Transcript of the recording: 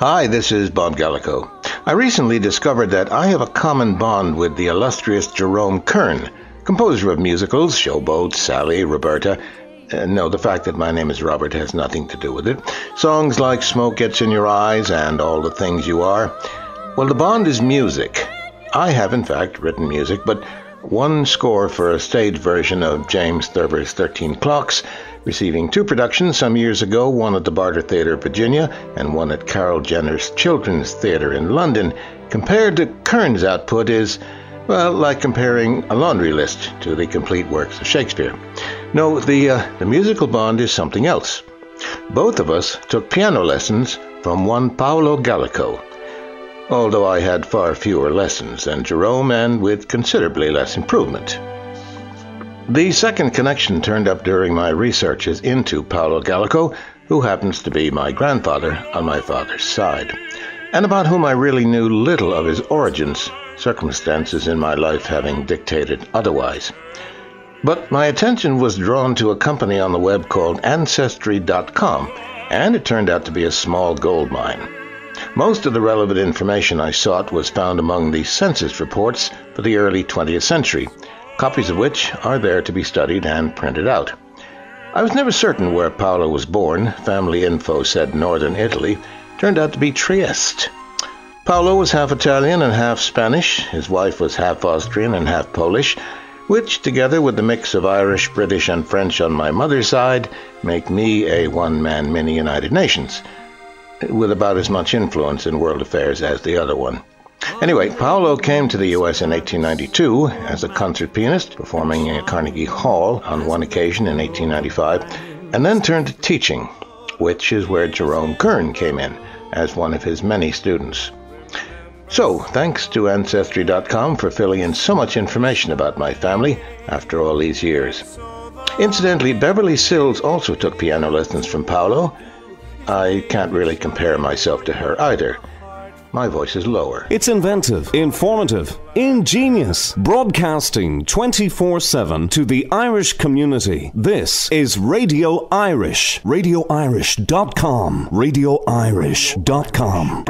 Hi, this is Bob Gallico. I recently discovered that I have a common bond with the illustrious Jerome Kern, composer of musicals, Showboat, Sally, Roberta. No, the fact that my name is Robert has nothing to do with it. Songs like Smoke Gets in Your Eyes and All the Things You Are. Well, the bond is music. I have, in fact, written music, but one score for a stage version of James Thurber's 13 Clocks, receiving two productions some years ago, one at the Barter Theatre of Virginia and one at Carol Jenner's Children's Theatre in London, compared to Kern's output is, well, like comparing a laundry list to the complete works of Shakespeare. No, the musical bond is something else. Both of us took piano lessons from one Paolo Gallico, although I had far fewer lessons than Jerome and with considerably less improvement. The second connection turned up during my research is into Paolo Gallico, who happens to be my grandfather on my father's side, and about whom I really knew little of his origins, circumstances in my life having dictated otherwise. But my attention was drawn to a company on the web called Ancestry.com, and it turned out to be a small gold mine. Most of the relevant information I sought was found among the census reports for the early 20th century, copies of which are there to be studied and printed out. I was never certain where Paolo was born. Family info said northern Italy. Turned out to be Trieste. Paolo was half Italian and half Spanish. His wife was half Austrian and half Polish, which, together with the mix of Irish, British, and French on my mother's side, make me a one-man mini-United Nations, with about as much influence in world affairs as the other one. Anyway, Paolo came to the U.S. in 1892 as a concert pianist, performing at Carnegie Hall on one occasion in 1895, and then turned to teaching, which is where Jerome Kern came in as one of his many students. So, thanks to Ancestry.com for filling in so much information about my family after all these years. Incidentally, Beverly Sills also took piano lessons from Paolo. I can't really compare myself to her either. My voice is lower. It's inventive, informative, ingenious. Broadcasting 24/7 to the Irish community. This is Radio Irish. Radioirish.com. Radioirish.com.